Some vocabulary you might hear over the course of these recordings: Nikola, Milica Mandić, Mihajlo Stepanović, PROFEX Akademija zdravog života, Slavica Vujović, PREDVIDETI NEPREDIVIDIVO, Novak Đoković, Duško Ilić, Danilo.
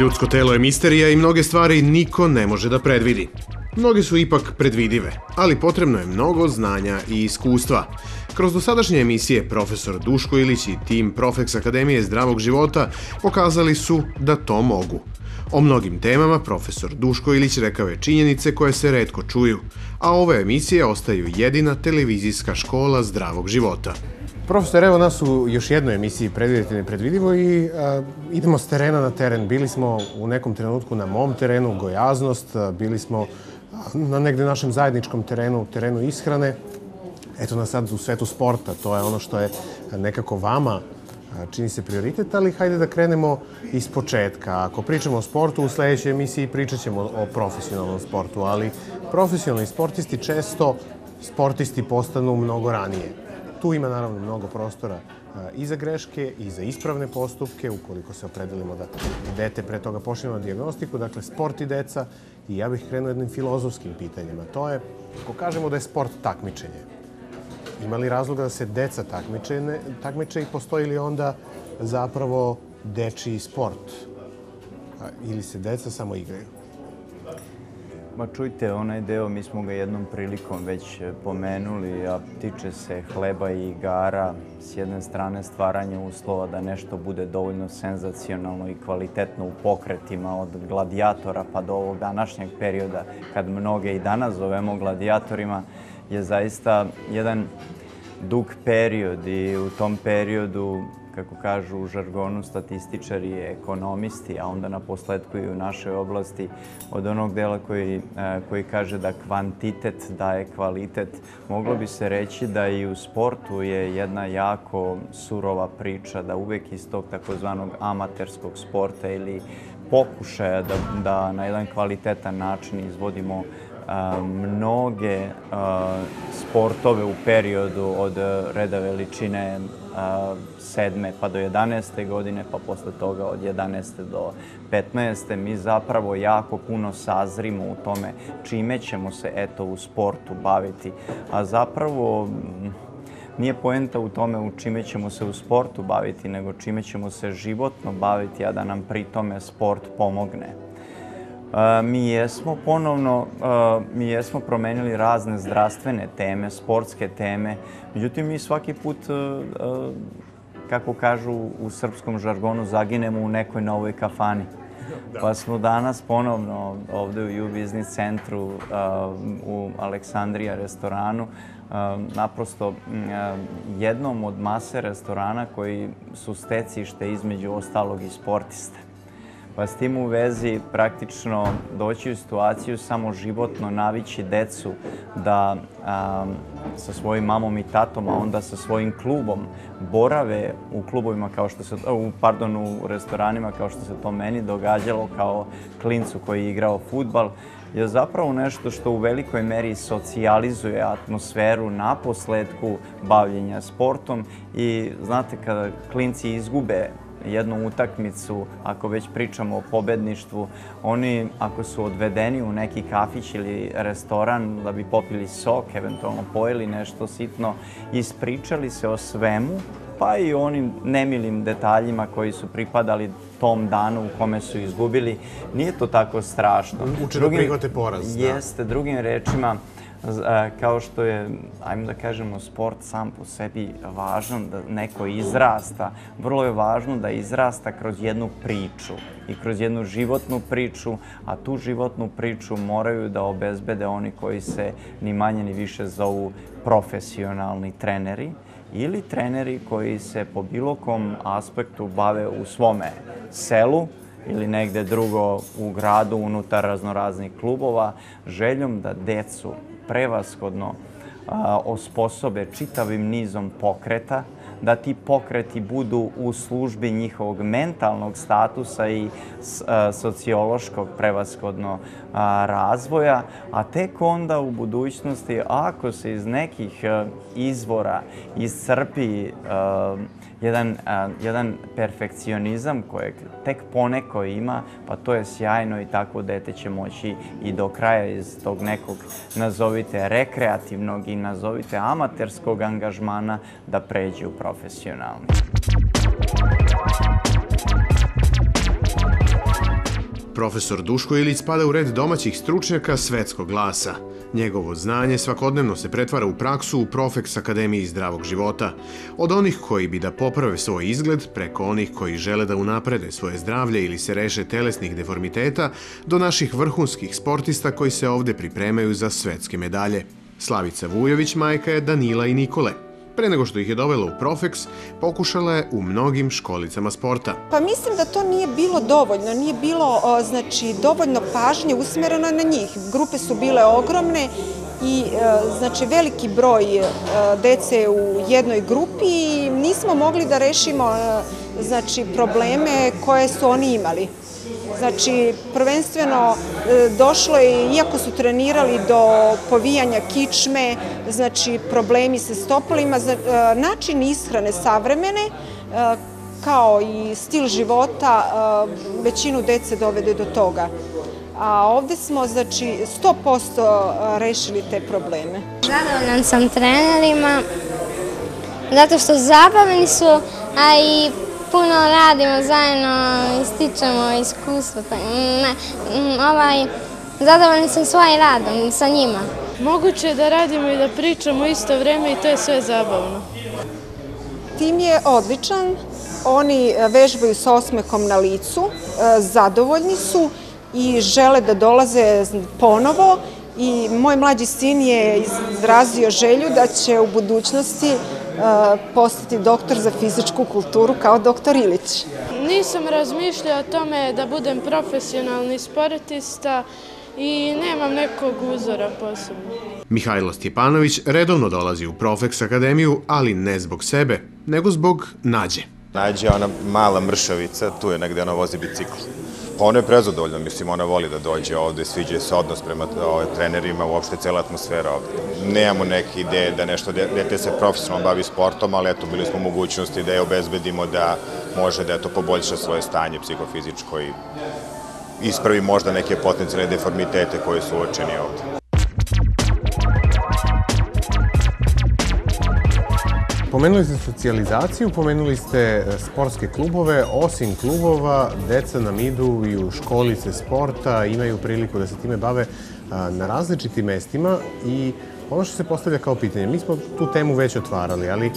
Ljudsko telo je misterija i mnoge stvari niko ne može da predvidi. Mnoge su ipak predvidive, ali potrebno je mnogo znanja i iskustva. Kroz dosadašnje emisije profesor Duško Ilić i tim PROFEX Akademije zdravog života pokazali su da to mogu. O mnogim temama profesor Duško Ilić rekao je činjenice koje se retko čuju, a ove emisije ostaju jedina televizijska škola zdravog života. Profesor, evo nas u još jednoj emisiji Predvideti nepredvidivo i idemo s terena na teren. Bili smo u nekom trenutku na mom terenu, gojaznost, bili smo na negde našem zajedničkom terenu, terenu ishrane. Eto nas sad u svetu sporta, to je ono što je nekako vama čini se prioritet, ali hajde da krenemo iz početka. Ako pričamo o sportu, u sljedećoj emisiji pričat ćemo o profesionalnom sportu, ali profesionalni sportisti često postanu mnogo ranije. Tu ima naravno mnogo prostora i za greške i za ispravne postupke, ukoliko se opredelimo da dete pre toga počnemo na dijagnostiku, dakle sport i deca, i ja bih krenuo jednim filozofskim pitanjima. To je, ako kažemo da je sport takmičenje, ima li razloga da se deca takmiče i postoji li onda zapravo dečiji sport? Ili se deca samo igraju? Ma čujte, onaj deo mi smo ga jednom prilikom već pomenuli, a tiče se hleba i igara. S jedne strane stvaranje uslova da nešto bude dovoljno senzacionalno i kvalitetno u pokretima od gladijatora pa do ovog današnjeg perioda, kad mnoge i danas zovemo gladijatorima, je zaista jedan dug period i u tom periodu, kako kažu u žargonu statističari i ekonomisti, a onda na posledku i u našoj oblasti, od onog dela koji kaže da kvantitet daje kvalitet, moglo bi se reći da i u sportu je jedna jako surova priča, da uvek iz tog takozvanog amaterskog sporta ili pokušaja da na jedan kvalitetan način izvodimo mnoge sportove u periodu od reda veličine 7. pa do 11. godine, pa posle toga od 11. do 15. mi zapravo jako puno sazrimo u tome čime ćemo se eto u sportu baviti. A zapravo nije poenta u tome u čime ćemo se u sportu baviti, nego čime ćemo se životno baviti, a da nam pri tome sport pomogne. Mi jesmo promenili razne zdravstvene teme, sportske teme, međutim mi svaki put, kako kažu u srpskom žargonu, zaginemo u nekoj novoj kafani. Pa smo danas ponovno ovde u U-Biznis centru u Aleksandrija restoranu, naprosto jednom od mase restorana koji su stecište između ostalog i sportista. Pa s tim u vezi praktično doći u situaciju samo životno navići decu da sa svojim mamom i tatom, a onda sa svojim klubom borave u klubovima kao što se, pardon, u restoranima kao što se to meni događalo kao klincu koji je igrao fudbal, je zapravo nešto što u velikoj meri socijalizuje atmosferu na posledku bavljenja sportom. I znate, kada klinci izgube jednu utakmicu, ako već pričamo o pobedništvu, oni ako su odvedeni u neki kafić ili restoran da bi popili sok, eventualno pojeli nešto sitno, ispričali se o svemu, pa i o onim nemilim detaljima koji su pripadali tom danu u kome su izgubili. Nije to tako strašno. Uče da prihvate poraz. Jeste, drugim rečima, kao što je, ajmo da kažemo, sport sam po sebi važan da neko izrasta, vrlo je važno da izrasta kroz jednu priču i kroz jednu životnu priču, a tu životnu priču moraju da obezbede oni koji se ni manje ni više zovu profesionalni treneri ili treneri koji se po bilo kom aspektu bave u svome selu ili negde drugo u gradu unutar raznoraznih klubova, željom da decu prevashodno osposobe čitavim nizom pokreta, da ti pokreti budu u službi njihovog mentalnog statusa i sociološkog prevashodno razvoja, a tek onda u budućnosti, ako se iz nekih izvora iscrpi jedan perfekcionizam kojeg tek poneko ima, pa to je sjajno i tako dete će moći i do kraja iz tog nekog, nazovite rekreativnog i nazovite amaterskog angažmana, da pređe u profesionalni. Profesor Duško Ilić spada u red domaćih stručnjaka svetskog glasa. Njegovo znanje svakodnevno se pretvara u praksu u PROFEX Akademiji zdravog života. Od onih koji bi da poprave svoj izgled, preko onih koji žele da unaprede svoje zdravlje ili se reše telesnih deformiteta, do naših vrhunskih sportista koji se ovde pripremaju za svetske medalje. Slavica Vujović majka je Danila i Nikole. Pre nego što ih je dovela u PROFEX, pokušala je u mnogim školicama sporta. Pa mislim da to nije bilo dovoljno, nije bilo dovoljno pažnje usmereno na njih. Grupe su bile ogromne i veliki broj dece u jednoj grupi i nismo mogli da rešimo probleme koje su oni imali. Znači, prvenstveno došlo je, iako su trenirali do povijanja kičme, znači problemi sa stopalima, način ishrane savremene, kao i stil života, većinu dece dovede do toga. A ovdje smo, znači, 100% rešili te probleme. Zadovoljan sam trenerima, zato što zabavni su, a i puno radimo zajedno, ističemo iskustvo. Zadovoljni sam svojim radom, sa njima. Moguće je da radimo i da pričamo isto vrijeme i to je sve zabavno. Tim je odličan, oni vežbaju sa osmehom na licu, zadovoljni su i žele da dolaze ponovo. I moj mlađi sin je izrazio želju da će u budućnosti postati doktor za fizičku kulturu kao doktor Ilić. Nisam razmišljao o tome da budem profesionalni sportista i nemam nekog uzora posebno. Mihajlo Stepanović redovno dolazi u PROFEX Akademiju, ali ne zbog sebe, nego zbog Nađe. Nađa je ona mala mršavica, tu je negde ona vozi bicikl. Ona je prezadovoljna, mislim, ona voli da dođe ovde, sviđa se odnos prema trenerima, uopšte cela atmosfera ovde. Nemamo neke ideje da nešto dete se profesionalno bavi sportom, ali eto, bili smo u mogućnosti da je obezbedimo da može da poboljša svoje stanje psihofizičko i ispravi možda neke potencijalne deformitete koje su uočeni ovde. Pomenuli ste socijalizaciju, pomenuli ste sportske klubove. Osim klubova, deca nam idu i u školice sporta, imaju priliku da se time bave na različitim mestima i ono što se postavlja kao pitanje, mi smo tu temu već otvarali, ali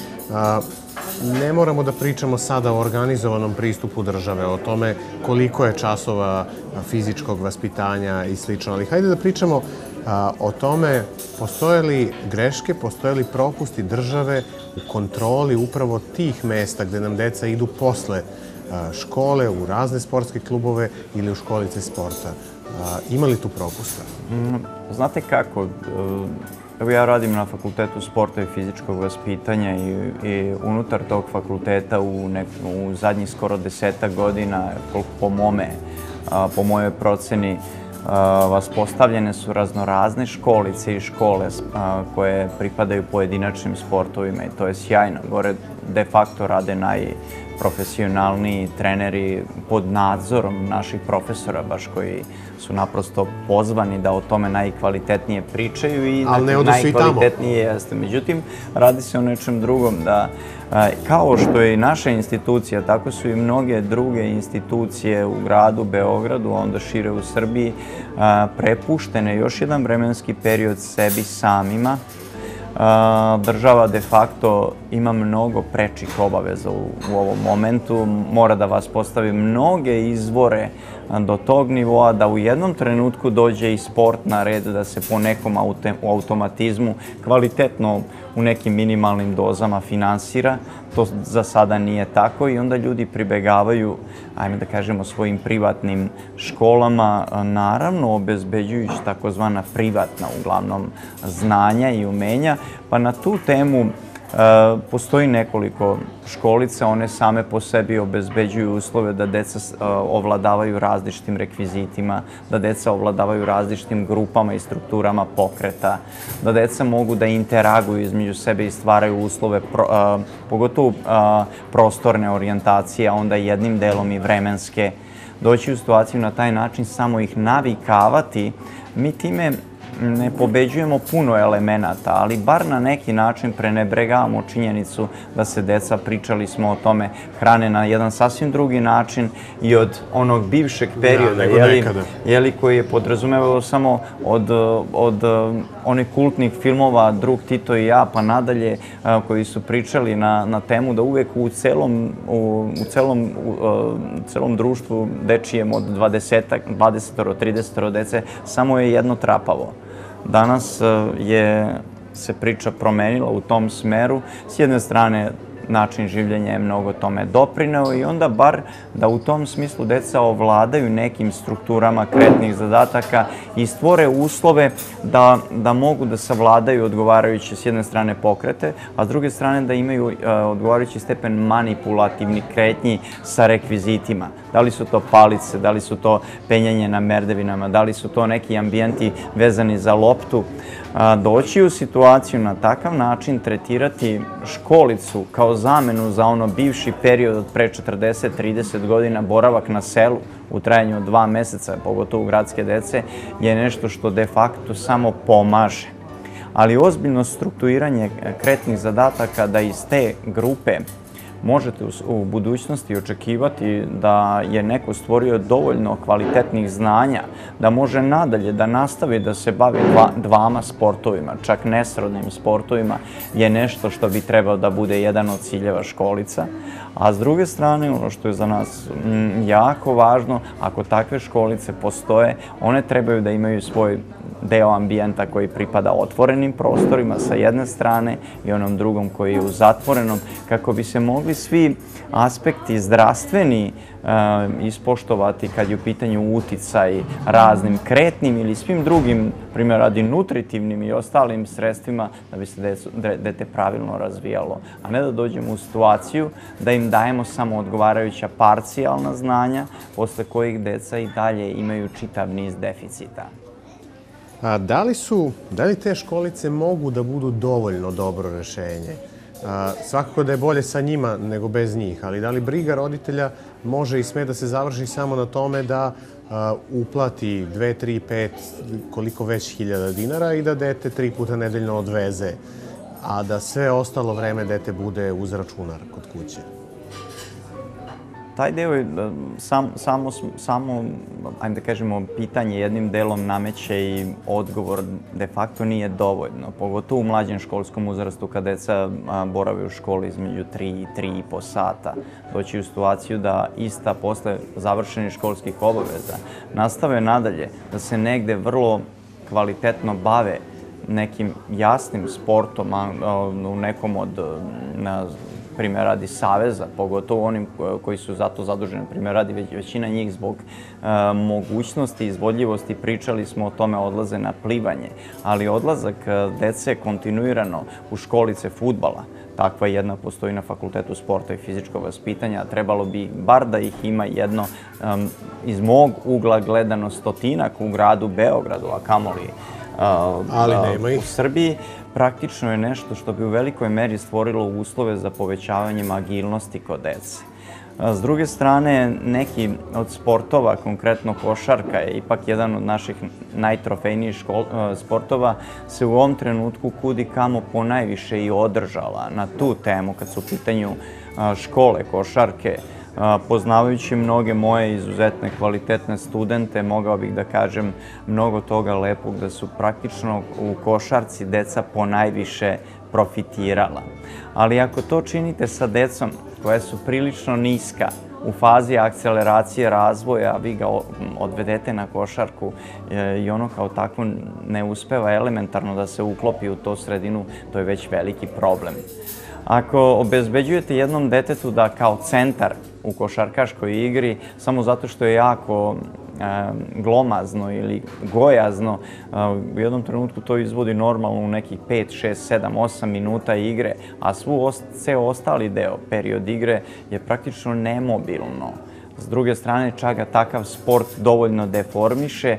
ne moramo da pričamo sada o organizovanom pristupu države, o tome koliko je časova fizičkog vaspitanja i sl. Ali hajde da pričamo o tome postoje li greške, postoje li propusti države u kontroli upravo tih mesta gde nam deca idu posle škole, u razne sportske klubove ili u školice sporta. Ima li tu propusta? Znate kako? Evo ja radim na Fakultetu sporta i fizičkog vaspitanja i unutar tog fakulteta u zadnjih skoro 10 godina, po mojoj proceni, postavljene su raznorazne školice i škole koje pripadaju pojedinačnim sportovima i to je sjajno. Gore de facto rade najprofesionalniji treneri pod nadzorom naših profesora, baš koji su naprosto pozvani da o tome najkvalitetnije pričaju i najkvalitetnije jeste. Međutim, radi se o nečem drugom, da kao što je i naša institucija, tako su i mnoge druge institucije u gradu Beogradu, onda šire u Srbiji, prepuštene još jedan vremenski period sebi samima. Država de facto ima mnogo prečih obaveza u ovom momentu, mora da vas postavi mnoge izvore do tog nivoa da u jednom trenutku dođe i sport na red, da se po nekom automatizmu kvalitetno u nekim minimalnim dozama finansira. To za sada nije tako i onda ljudi pribegavaju, ajme da kažemo, svojim privatnim školama, naravno obezbeđujući takozvana privatna uglavnom znanja i umenja. Pa na tu temu postoji nekoliko školica, one same po sebi obezbeđuju uslove da deca ovladavaju različitim rekvizitima, da deca ovladavaju različitim grupama i strukturama pokreta, da deca mogu da interaguju između sebe i stvaraju uslove, pogotovo prostorne orijentacije, a onda jednim delom i vremenske. Doći u situaciju na taj način, samo ih navikavati, mi time ne pobeđujemo puno elemenata, ali bar na neki način prenebregavamo činjenicu da se deca, pričali smo o tome, hrane na jedan sasvim drugi način i od onog bivšeg perioda, koji je podrazumevao samo od onih kultnih filmova Drug Tito i ja, pa nadalje, koji su pričali na temu da uvek u celom društvu dečijem od 20-30 dece samo je jedno trapavo. Danas se priča promenila u tom smeru. S jedne strane, način življenja je mnogo tome doprineo i onda bar da u tom smislu deca ovladaju nekim strukturama kretnih zadataka i stvore uslove da mogu da savladaju odgovarajuće s jedne strane pokrete, a s druge strane da imaju odgovarajući stepen manipulativnih kretnji sa rekvizitima. Da li su to palice, da li su to penjanje na merdevinama, da li su to neki ambijenti vezani za loptu. Doći u situaciju na takav način, tretirati školicu kao zamenu za ono bivši period od pre 40-30 godina, boravak na selu u trajanju od 2 meseca, pogotovo gradske dece, je nešto što de facto samo pomaže. Ali ozbiljno strukturiranje kretnih zadataka da iz te grupe možete u budućnosti očekivati da je neko stvorio dovoljno kvalitetnih znanja, da može nadalje da nastavi da se bavi dvama sportovima, čak nesrodnim sportovima, je nešto što bi trebao da bude jedan od ciljeva školica. A s druge strane, ono što je za nas jako važno, ako takve školice postoje, one trebaju da imaju svoj deo ambijenta koji pripada otvorenim prostorima sa jedne strane i onom drugom koji je u zatvorenom, kako bi se mogli svi aspekti zdravstveni ispoštovati kad je u pitanju uticaj raznim kretnim ili svim drugim, primjer radi nutritivnim i ostalim sredstvima, da bi se dete pravilno razvijalo, a ne da dođemo u situaciju da im dajemo samo odgovarajuća parcijalna znanja, posle kojih deca i dalje imaju čitav niz deficita. Da li te školice mogu da budu dovoljno dobro rešenje? Svakako da je bolje sa njima nego bez njih, ali da li briga roditelja može i sme da se završi samo na tome da uplati 2, 3, 5, koliko već hiljada dinara i da dete 3 puta nedeljno odveze, a da sve ostalo vreme dete bude uz računar kod kuće? Taj deo je samo, ajmo da kažemo, pitanje jednim delom nameće i odgovor de facto nije dovoljno. Pogotovo u mlađem školskom uzrastu kad deca borave u školi između 3 i 3,5 sata. Doći u situaciju da ista posle završenih školskih obaveza nastave nadalje, da se negde vrlo kvalitetno bave nekim jasnim sportom u nekom od primjer radi saveza, pogotovo onim koji su za to zaduženi. Primjer radi većina njih zbog mogućnosti i izvodljivosti, pričali smo o tome, odlaze na plivanje, ali odlazak dece kontinuirano u školice fudbala, takva jedna postoji na Fakultetu sporta i fizičkog vaspitanja, trebalo bi bar da ih ima jedno, iz mog ugla gledano, 100-ak u gradu Beogradu, a kamoli u Srbiji, praktično je nešto što bi u velikoj meri stvorilo uslove za povećavanje agilnosti kod dece. S druge strane, neki od sportova, konkretno košarka je ipak jedan od naših najtrofejnijih sportova, se u ovom trenutku kudi kamo ponajviše i održala na tu temu kad su u pitanju škole košarke. Poznavajući mnoge moje izuzetne kvalitetne studente, mogao bih da kažem mnogo toga lepog, da su praktično u košarci deca ponajviše profitirala. Ali ako to činite sa decom koja su prilično niska u fazi akceleracije razvoja, vi ga odvedete na košarku i ono kao takvo ne uspeva elementarno da se uklopi u tu sredinu, to je već veliki problem. Ako obezbeđujete jednom detetu da kao centar u košarkaškoj igri, samo zato što je jako glomazno ili gojazno, u jednom trenutku to izvodi normalno u nekih 5, 6, 7, 8 minuta igre, a ceo ostali deo, period igre, je praktično nemobilno. S druge strane, čak ga takav sport dovoljno deformiše,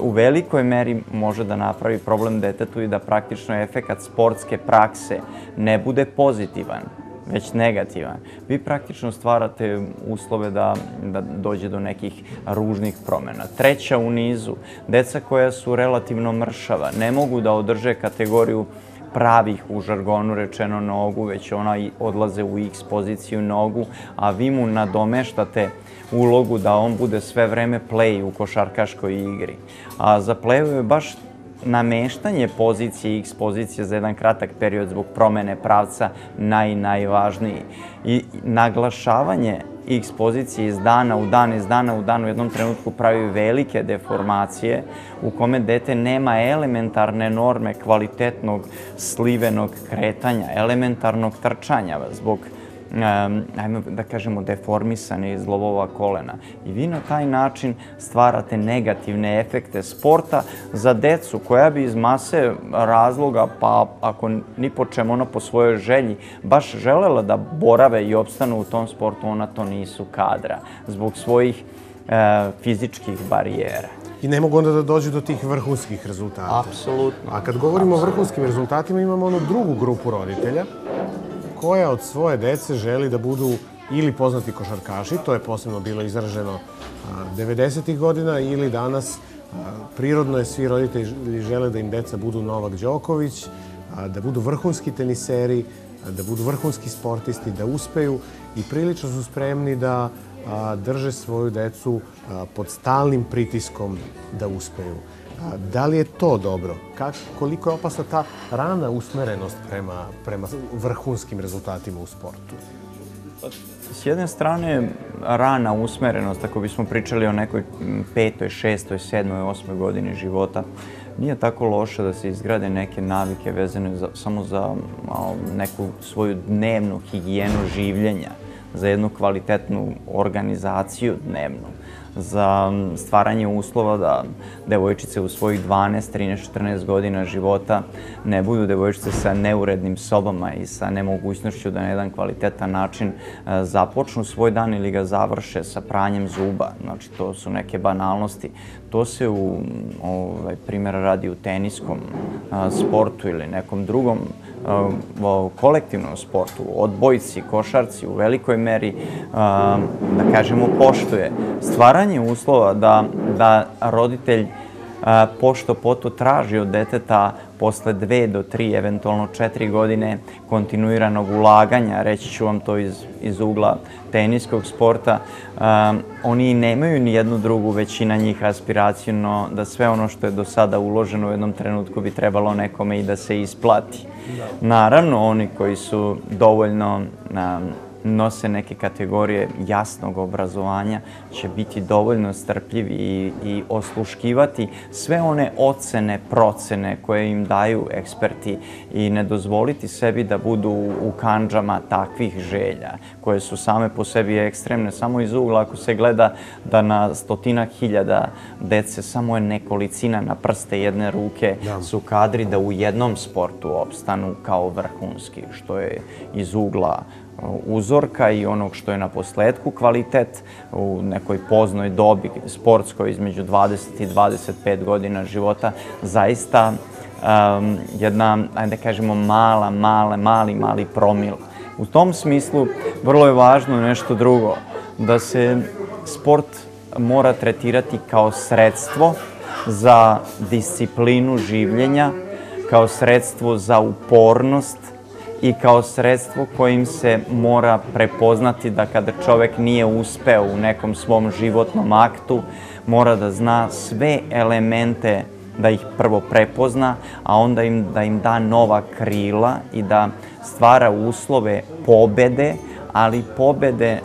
u velikoj meri može da napravi problem detetu i da praktično efekat sportske prakse ne bude pozitivan. već negativan, vi praktično stvarate uslove da dođe do nekih ružnih promjena. Treća u nizu, deca koja su relativno mršava, ne mogu da održe kategoriju pravih, u žargonu rečeno, nogu, već ona odlaze u X poziciju nogu, a vi mu nadomeštate ulogu da on bude sve vreme play u košarkaškoj igri. A za play je baš nameštanje pozicije X pozicije za jedan kratak period zbog promene pravca najvažniji. I naglašavanje X pozicije iz dana u dan, u jednom trenutku pravi velike deformacije u kome dete nema elementarne norme kvalitetnog slivenog kretanja, elementarnog trčanja zbog, ajmo da kažemo, deformisane zglobova kolena. I vi na taj način stvarate negativne efekte sporta za decu koja bi iz mase razloga, pa ako ni po čemu, ona po svojoj želji baš želela da borave i opstanu u tom sportu, ona to nisu kadra zbog svojih fizičkih barijera. I ne mogu onda da dođu do tih vrhunskih rezultata. Apsolutno. A kad govorimo o vrhunskim rezultatima, imamo onu drugu grupu roditelja koja od svoje dece želi da budu ili poznati košarkaši, to je posebno bilo izraženo 90-ih godina, ili danas prirodno je svi roditelji žele da im deca budu Novak Đoković, da budu vrhunski teniseri, da budu vrhunski sportisti, da uspeju i prilično su spremni da drže svoju decu pod stalnim pritiskom da uspeju. Da li je to dobro? Koliko je opasna ta rana usmerenost prema vrhunskim rezultatima u sportu? S jedne strane, rana usmerenost, ako bismo pričali o nekoj 5., 6., 7., 8. godini života, nije tako loše da se izgrade neke navike vezane samo za neku svoju dnevnu higijenu življenja, za jednu kvalitetnu organizaciju dnevnu, za stvaranje uslova da devojčice u svojih 12, 13, 14 godina života ne budu devojčice sa neurednim sobama i sa nemogućnošću da na jedan kvalitetan način započnu svoj dan ili ga završe sa pranjem zuba. Znači, to su neke banalnosti. To se, primjera radi, u teniskom sportu ili nekom drugom kolektivnom sportu, odbojci, košarci, u velikoj meri, da kažemo, poštuje. Stvaranje uslova da roditelj pošto poto traži od deteta posle 2 do 3, eventualno 4 godine kontinuiranog ulaganja, reći ću vam to iz ugla teniskog sporta, oni nemaju ni jednu drugu, većina njih, aspiraciju da sve ono što je do sada uloženo u jednom trenutku bi trebalo nekome i da se isplati. Naravno, oni koji su dovoljno nose neke kategorije jasnog obrazovanja će biti dovoljno strpljivi i osluškivati sve one ocene, procene koje im daju eksperti i ne dozvoliti sebi da budu u kandžama takvih želja koje su same po sebi ekstremne. Samo iz ugla, ako se gleda da na 100.000 dece samo je nekolicina na prste jedne ruke su kadri da u jednom sportu opstanu kao vrhunski, što je iz ugla uzorka i onog što je na posledku kvalitet u nekoj poznoj dobi sportskoj između 20 i 25 godina života, zaista jedna, da kažemo, mali promil. U tom smislu vrlo je važno nešto drugo, da se sport mora tretirati kao sredstvo za disciplinu življenja, kao sredstvo za upornost i kao sredstvo kojim se mora prepoznati da kada čovek nije uspeo u nekom svom životnom aktu, mora da zna sve elemente, da ih prvo prepozna, a onda da im da nova krila i da stvara uslove pobede, ali pobede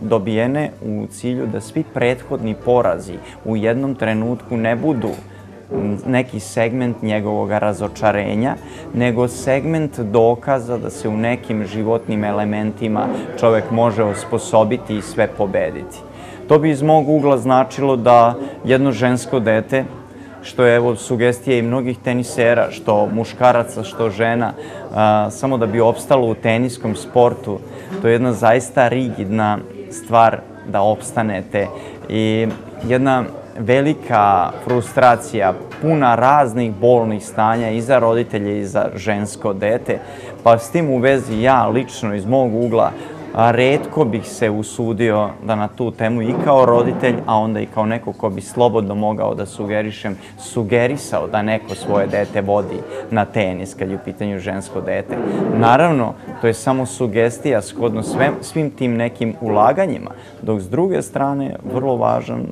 dobijene u cilju da svi prethodni porazi u jednom trenutku ne budu neki segment njegovog razočarenja, nego segment dokaza da se u nekim životnim elementima čovek može osposobiti i sve pobediti. To bi iz mog ugla značilo da jedno žensko dete, što je, evo, sugestija i mnogih tenisera, što muškaraca, što žena, samo da bi opstalo u teniskom sportu, to je jedna zaista rigidna stvar da opstanete i jedna velika frustracija, puna raznih bolnih stanja i za roditelje i za žensko dete. Pa s tim u vezi ja lično iz mog ugla retko bih se usudio da na tu temu i kao roditelj, a onda i kao neko ko bi slobodno mogao da sugerisao da neko svoje dete vodi na tenis kad je u pitanju žensko dete. Naravno, to je samo sugestija shodno svim tim nekim ulaganjima, dok s druge strane vrlo važan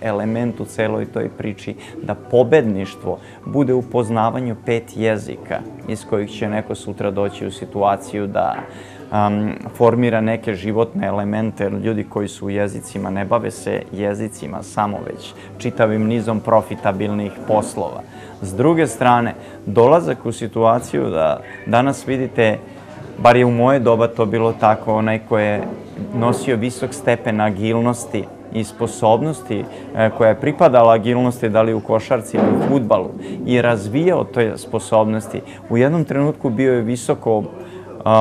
element u celoj toj priči da pobedništvo bude u poznavanju 5 jezika iz kojih će neko sutra doći u situaciju da formira neke životne elemente. Ljudi koji su u jezicima ne bave se jezicima samo, već čitavim nizom profitabilnih poslova. S druge strane, dolazak u situaciju da danas vidite, bar je u moje doba to bilo tako, onaj ko je nosio visok stepen agilnosti i sposobnosti koja je pripadala agilnosti, da li u košarci ili u fudbalu, i razvijao te sposobnosti, u jednom trenutku bio je visoko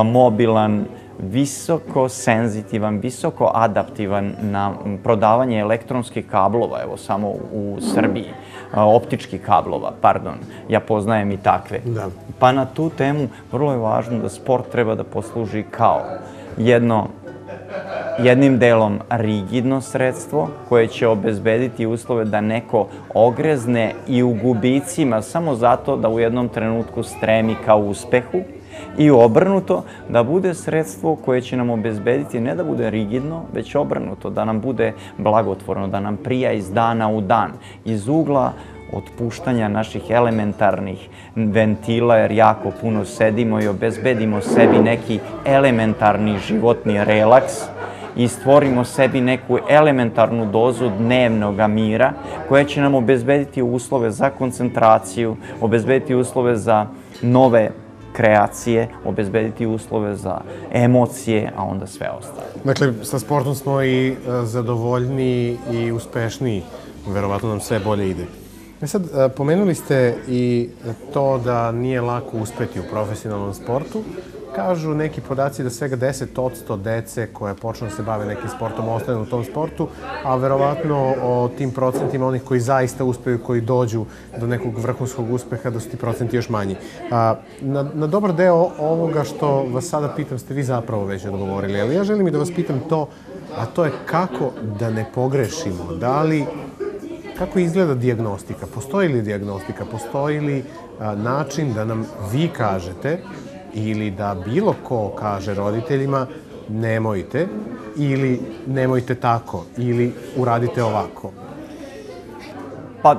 mobilan, visoko senzitivan, visoko adaptivan na prodavanje elektronskih kablova, evo samo u Srbiji, optičkih kablova, pardon, ja poznajem i takve. Pa na tu temu vrlo je važno da sport treba da posluži kao jednim delom rigidno sredstvo koje će obezbediti uslove da neko ogrezne i u gubicima samo zato da u jednom trenutku stremi ka uspehu, i obrnuto da bude sredstvo koje će nam obezbediti ne da bude rigidno, već obrnuto, da nam bude blagotvorno, da nam prija iz dana u dan, iz ugla otpuštanja naših elementarnih ventila, jer jako puno sedimo, i obezbedimo sebi neki elementarni životni relaks i stvorimo sebi neku elementarnu dozu dnevnog mira koja će nam obezbediti uslove za koncentraciju, obezbediti uslove za nove kreacije, obezbediti uslove za emocije, a onda sve ostalo. Dakle, sa sportom smo i zadovoljniji i uspešniji. Verovatno nam sve bolje ide. Sad, pomenuli ste i to da nije lako uspeti u profesionalnom sportu. Kažu neki podaci da svega 10% dece koja počne da se bave nekim sportom ostane u tom sportu, a verovatno o tim procentima onih koji zaista uspeju, koji dođu do nekog vrhunskog uspeha, da su ti procenti još manji. Na dobar deo ovoga što vas sada pitam ste vi zapravo već odgovorili, ali ja želim i da vas pitam to, a to je kako da ne pogrešimo. Kako izgleda dijagnostika? Postoji li dijagnostika? Postoji li način da nam vi kažete ili da bilo ko kaže roditeljima nemojte, ili nemojte tako, ili uradite ovako? Pa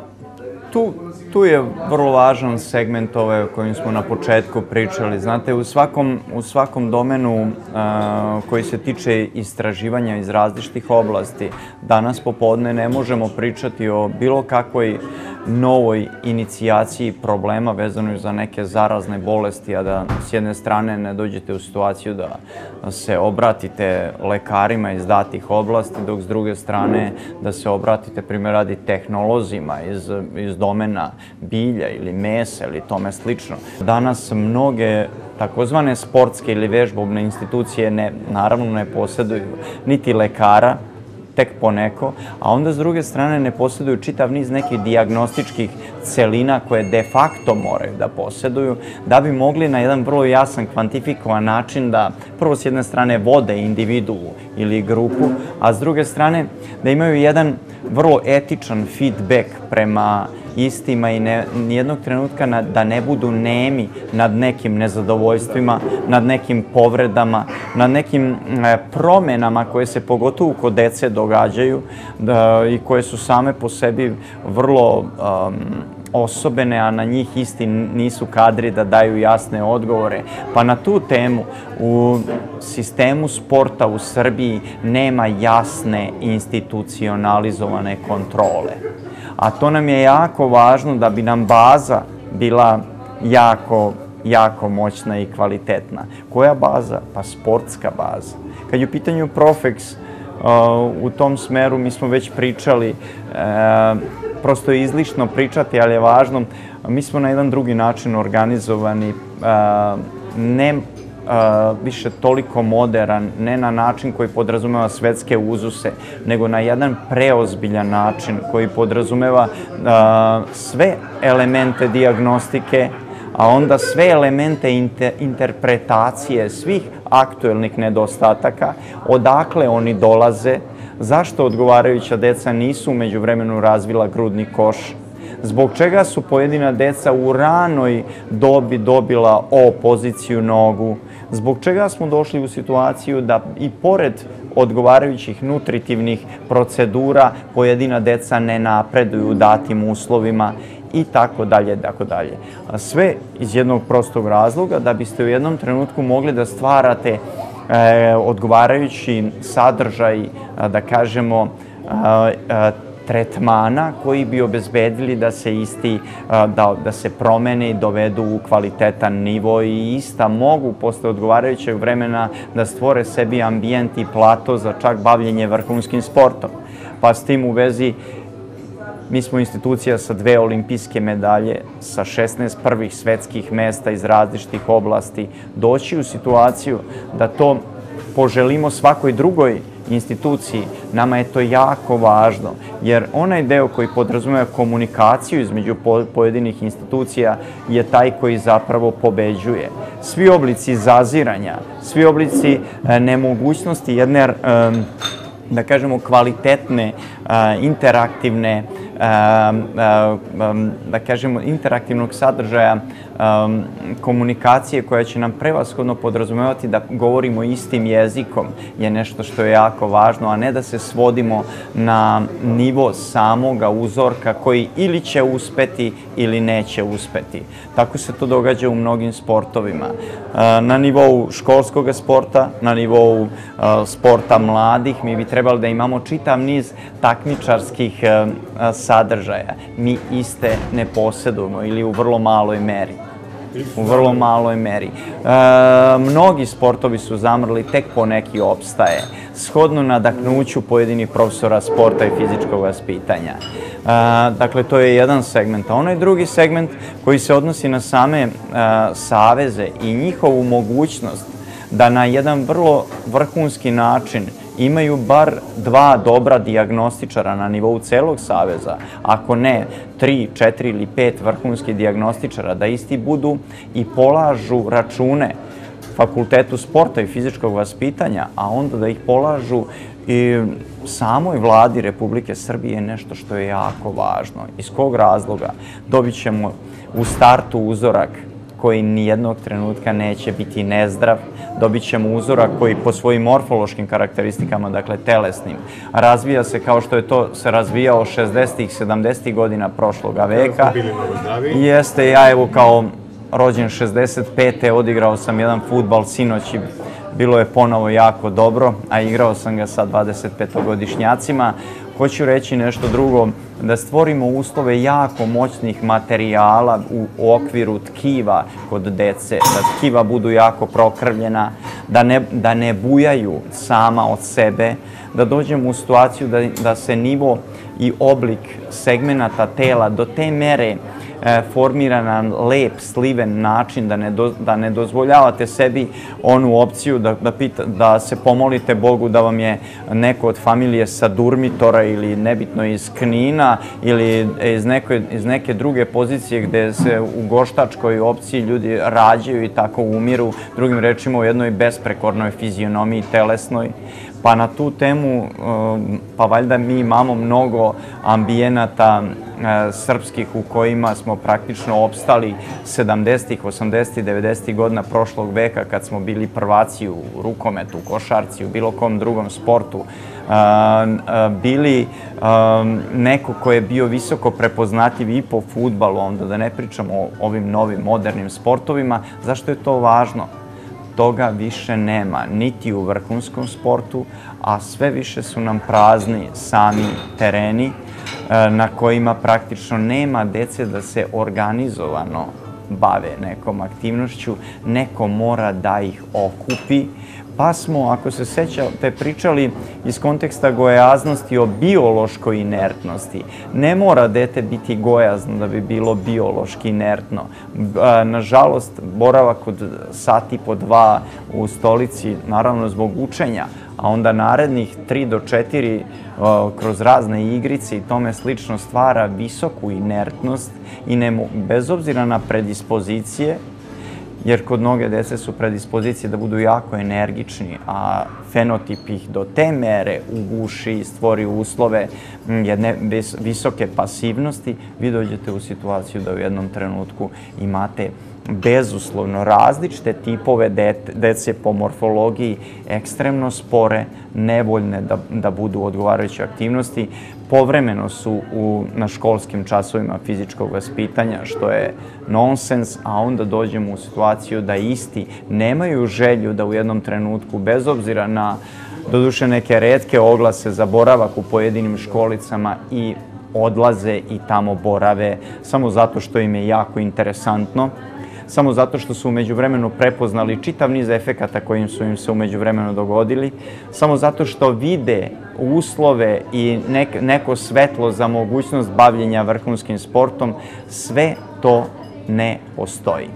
tu je vrlo važan segment ovaj o kojem smo na početku pričali. Znate, u svakom domenu koji se tiče istraživanja iz različitih oblasti, danas popodne ne možemo pričati o bilo kakvoj novoj inicijaciji problema vezanoj za neke zarazne bolesti, a da s jedne strane ne dođete u situaciju da se obratite lekarima iz datih oblasti, dok s druge strane da se obratite, primjer radi, tehnolozima iz domena bilja ili mesa ili tome slično. Danas mnoge takozvane sportske ili vežbovne institucije naravno ne posjeduju niti lekara, tek poneko, a onda s druge strane ne posjeduju čitav niz nekih dijagnostičkih celina koje de facto moraju da posjeduju, da bi mogli na jedan vrlo jasan, kvantifikovan način da prvo s jedne strane vode individuu ili grupu, a s druge strane da imaju jedan vrlo etičan feedback prema istima i nijednog trenutka da ne budu nemi nad nekim nezadovoljstvima, nad nekim povredama, nad nekim promenama koje se pogotovo kod dece događaju i koje su same po sebi vrlo osobene, a na njih isti nisu kadri da daju jasne odgovore. Pa na tu temu u sistemu sporta u Srbiji nema jasne institucionalizovane kontrole. A to nam je jako važno da bi nam baza bila jako moćna i kvalitetna. Koja baza? Pa sportska baza. Kad je u pitanju PROFEX, u tom smeru mi smo već pričali, prosto je izlišno pričati, ali je važno. Mi smo na jedan drugi način organizovani, ne više toliko moderan, ne na način koji podrazumeva svetske uzuse, nego na jedan preozbiljan način koji podrazumeva sve elemente dijagnostike, a onda sve elemente interpretacije svih aktuelnih nedostataka, odakle oni dolaze, zašto odgovarajuća deca nisu u međuvremenu razvila grudni koš, zbog čega su pojedina deca u ranoj dobi dobila O poziciju nogu, zbog čega smo došli u situaciju da i pored odgovarajućih nutritivnih procedura pojedina deca ne napreduju u datim uslovima i tako dalje, tako dalje. Sve iz jednog prostog razloga da biste u jednom trenutku mogli da stvarate odgovarajući sadržaj, da kažemo, tretmana koji bi obezbedili da se isti, da se promene i dovedu u kvalitetan nivo i ista mogu posle odgovarajućeg vremena da stvore sebi ambijent i plato za čak bavljenje vrhunskim sportom. Pa s tim u vezi mi smo institucija sa 2 olimpijske medalje, sa 16 prvih svetskih mesta iz različitih oblasti, doći u situaciju da to poželimo svakoj drugoj instituciji. Nama je to jako važno, jer onaj deo koji podrazumeva komunikaciju između pojedinih institucija je taj koji zapravo pobeđuje. Svi oblici zaziranja, svi oblici nemogućnosti jedne, da kažemo, kvalitetne, interaktivne, da kažemo, interaktivnog sadržaja komunikacije koja će nam prevashodno podrazumevati da govorimo istim jezikom je nešto što je jako važno, a ne da se svodimo na nivo samoga uzorka koji ili će uspeti ili neće uspeti. Tako se to događa u mnogim sportovima. Na nivou školskog sporta, na nivou sporta mladih, mi bi trebali da imamo čitav niz takmičarskih sadržaja. Mi iste ne posjedujemo ili u vrlo maloj meri. Mnogi sportovi su zamrli, tek po neki opstaje, shodno nadahnuću pojedinih profesora sporta i fizičkog vaspitanja. Dakle, to je jedan segment. A onaj drugi segment koji se odnosi na same saveze i njihovu mogućnost da na jedan vrlo vrhunski način imaju bar 2 dobra dijagnostičara na nivou celog saveza, ako ne 3, 4 ili 5 vrhunskih dijagnostičara, da isti budu i polažu račune Fakultetu sporta i fizičkog vaspitanja, a onda da ih polažu i samoj Vladi Republike Srbije je nešto što je jako važno. Iz kog razloga? Dobit ćemo u startu uzorak koji nijednog trenutka neće biti nezdrav. Dobit ćemo uzorak koji po svojim morfološkim karakteristikama, dakle telesnim, razvija se kao što je to se razvijao 60-ih, 70-ih godina prošloga veka. Jeste, ja evo kao rođen 65. odigrao sam jedan fudbal sinoć i bilo je ponovo jako dobro, a igrao sam ga sa 25-godišnjacima. Hoću reći nešto drugo, da stvorimo uslove jako moćnih materijala u okviru tkiva kod dece, da tkiva budu jako prokrvljena, da ne bujaju sama od sebe, da dođemo u situaciju da se nivo i oblik segmenata tela do te mere formira na lep, sliven način, da ne dozvoljavate sebi onu opciju da se pomolite Bogu da vam je neko od familije sa Durmitora ili nebitno iz Knina ili iz neke druge pozicije gde se u goštačkoj opciji ljudi rađaju i tako umiru, drugim rečima u jednoj besprekornoj fizionomiji telesnoj. Pa na tu temu, pa valjda mi imamo mnogo ambijenata srpskih u kojima smo praktično opstali 70-ih, 80-ih, 90-ih godina prošlog veka kad smo bili prvaci u rukometu, u košarci, u bilo kom drugom sportu. Bili neko ko je bio visoko prepoznatljiv i po fudbalu, onda da ne pričamo o ovim novim modernim sportovima. Zašto je to važno? Toga više nema, niti u vrhunskom sportu, a sve više su nam prazni sami tereni na kojima praktično nema dece da se organizovano bave nekom aktivnošću. Neko mora da ih okupi, Pa smo, ako se sećate, pričali iz konteksta gojaznosti o biološkoj inertnosti. Ne mora dete biti gojazno da bi bilo biološki inertno. Nažalost, boravak od sati po dva u stolici, naravno zbog učenja, a onda narednih 3 do 4 kroz razne igrice i tome slično stvara visoku inertnost i bez obzira na predispozicije, jer kod mnoge dece su predispozicije da budu jako energični, a fenotip ih do te mere uguši i stvori uslove jedne visoke pasivnosti, vi dođete u situaciju da u jednom trenutku imate bezuslovno različite tipove dece po morfologiji, ekstremno spore, nevoljne da budu odgovarajuće aktivnosti. Povremeno su na školskim časovima fizičkog vaspitanja, što je nonsens, a onda dođemo u situaciju da isti nemaju želju da u jednom trenutku, bez obzira na doduše neke retke oglase za boravak u pojedinim školicama, i odlaze i tamo borave samo zato što im je jako interesantno, samo zato što su umeđu vremenu prepoznali čitav niz efekata kojim su im se umeđu vremenu dogodili, samo zato što vide uslove i neko svetlo za mogućnost bavljenja vrhunskim sportom, sve to ne postoji.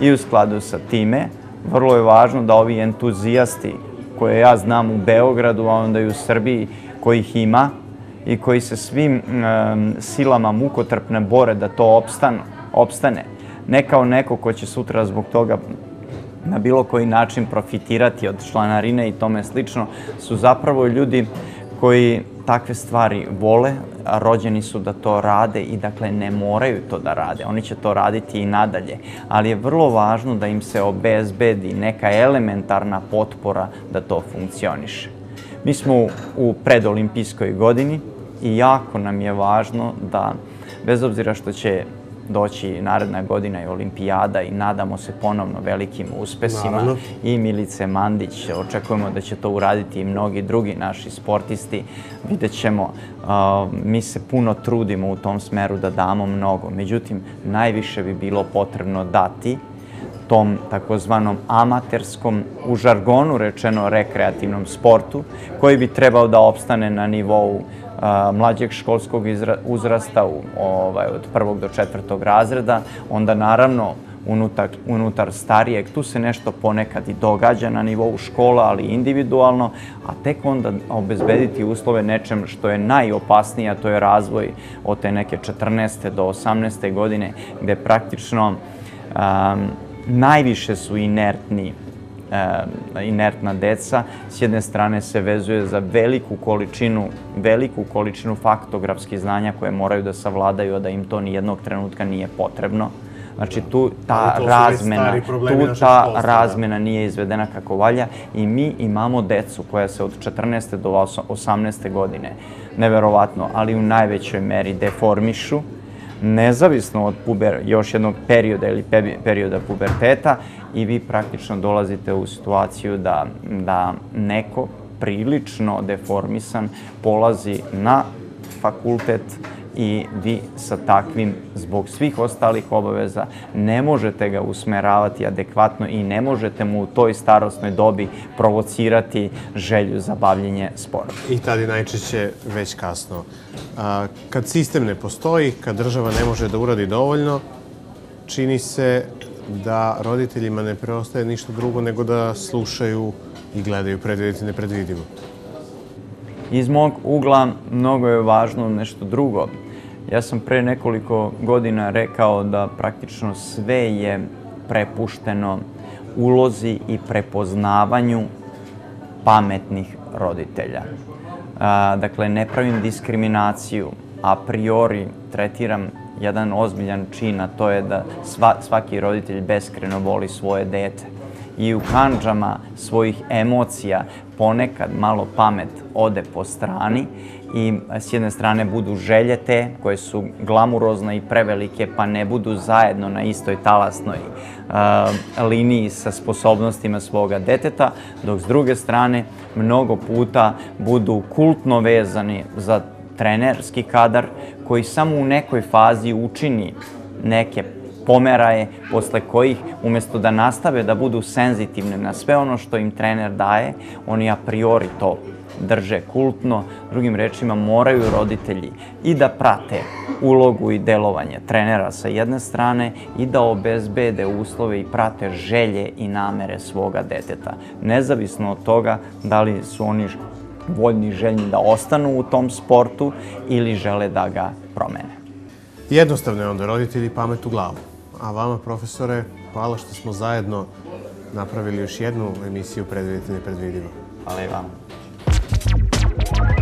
I u skladu sa time, vrlo je važno da ovi entuzijasti koje ja znam u Beogradu, a onda i u Srbiji, kojih ima i koji se svim silama mukotrpne bore da to opstane, ne kao neko ko će sutra zbog toga na bilo koji način profitirati od članarine i tome slično, su zapravo ljudi koji takve stvari vole, a rođeni su da to rade i dakle ne moraju to da rade. Oni će to raditi i nadalje, ali je vrlo važno da im se obezbedi neka elementarna potpora da to funkcioniše. Mi smo u predolimpijskoj godini i jako nam je važno da, bez obzira što će doći naredna godina i olimpijada i nadamo se ponovno velikim uspesima. Naravno. I Milice Mandić, očekujemo da će to uraditi i mnogi drugi naši sportisti. Vidjet ćemo, mi se puno trudimo u tom smeru da damo mnogo. Međutim, najviše bi bilo potrebno dati tom takozvanom amaterskom, u žargonu rečeno rekreativnom sportu, koji bi trebao da opstane na nivou mlađeg školskog uzrasta od 1. do 4. razreda, onda naravno unutar starijeg, tu se nešto ponekad i događa na nivou škola, ali individualno, a tek onda obezbediti uslove nečem što je najopasnije, a to je razvoj od te neke 14. do 18. godine, gde praktično najviše su inertna deca. S jedne strane se vezuje za veliku količinu faktografskih znanja koje moraju da savladaju, a da im to nijednog trenutka nije potrebno. Znači tu ta razmena nije izvedena kako valja i mi imamo decu koja se od 14. do 18. godine, neverovatno, ali u najvećoj meri deformišu, nezavisno od još jednog perioda ili perioda puberteta, i vi praktično dolazite u situaciju da neko prilično deformisan polazi na fakultet i vi sa takvim, zbog svih ostalih obaveza, ne možete ga usmeravati adekvatno i ne možete mu u toj starostnoj dobi provocirati želju za bavljenje sportom. I tada je najčešće već kasno. Kad sistem ne postoji, kad država ne može da uradi dovoljno, čini se da roditeljima ne preostaje ništa drugo nego da slušaju i gledaju Predvideti nepredvidivo. Iz mog ugla mnogo je važno nešto drugo. Ja sam pre nekoliko godina rekao da praktično sve je prepušteno ulozi i prepoznavanju pametnih roditelja. Dakle, ne pravim diskriminaciju, a priori tretiram jedan ozbiljan čin, a to je da svaki roditelj beskrajno voli svoje dete. I u kandžama svojih emocija ponekad malo pamet ode po strani i s jedne strane budu želje te koje su glamurozne i prevelike, pa ne budu zajedno na istoj talasnoj liniji sa sposobnostima svoga deteta, dok s druge strane mnogo puta budu kultno vezani za trenerski kadar koji samo u nekoj fazi učini neke pomeraje, posle kojih, umjesto da nastave da budu senzitivne na sve ono što im trener daje, oni a priori to drže kultno, drugim rečima moraju roditelji i da prate ulogu i delovanje trenera sa jedne strane i da obezbede uslove i prate želje i namere svoga deteta, nezavisno od toga da li su oni voljni i željni da ostanu u tom sportu ili žele da ga promene. Jednostavno je onda roditelji pamet u glavu. A vama, profesore, hvala što smo zajedno napravili još jednu emisiju Predvideti Nepredvidivo. Hvala i vama.